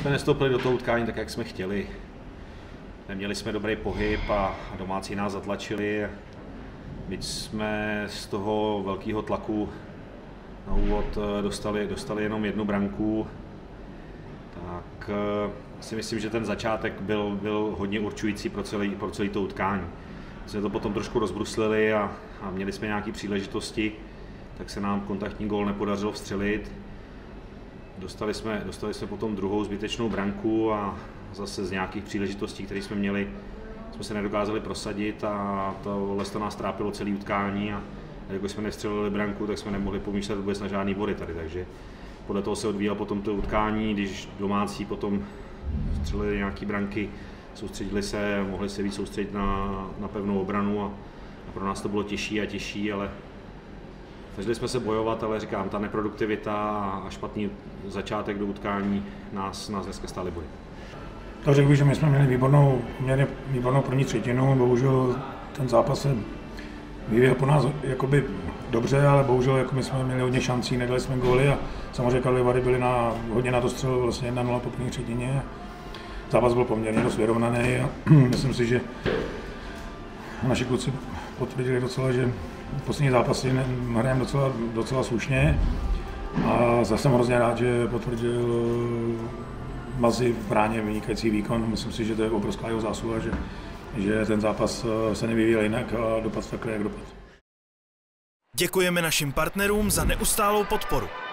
jsme nestoupili do toho utkání tak, jak jsme chtěli. Neměli jsme dobrý pohyb a domácí nás zatlačili. Byť jsme z toho velkého tlaku na úvod dostali jenom jednu branku, tak si myslím, že ten začátek byl hodně určující pro celé to utkání. Jsme to potom trošku rozbruslili a měli jsme nějaké příležitosti, tak se nám kontaktní gól nepodařilo vstřelit. Dostali jsme potom druhou zbytečnou branku a zase z nějakých příležitostí, které jsme měli, jsme se nedokázali prosadit a to nás trápilo celé utkání. A když jsme nevstřelili branku, tak jsme nemohli pomýšlet vůbec na žádný body tady, takže podle toho se odvíjelo potom to utkání, když domácí potom vstřelili nějaké branky, soustředili se, mohli se víc soustředit na pevnou obranu a pro nás to bylo těžší a těžší, ale snažili jsme se bojovat, ale říkám, ta neproduktivita a špatný začátek do utkání nás dneska stály body. To řekl bych, že my jsme měli výbornou první třetinu, bohužel ten zápas se vyvíjel po nás jakoby dobře, ale bohužel jako my jsme měli hodně šancí, nedali jsme góly a samozřejmě Karlovy Vary byly hodně na to střelu, vlastně 1-0 po první třetině. Zápas byl poměrně dost vyrovnaný a myslím si, že naši kluci potvrdili docela, že v poslední zápasy hrajeme docela slušně a zase jsem hrozně rád, že potvrdil Mazi v bráně vynikající výkon. Myslím si, že to je obrovská jeho zásluha, že ten zápas se nevyvíjel jinak a dopadl takhle, jak dopadl. Děkujeme našim partnerům za neustálou podporu.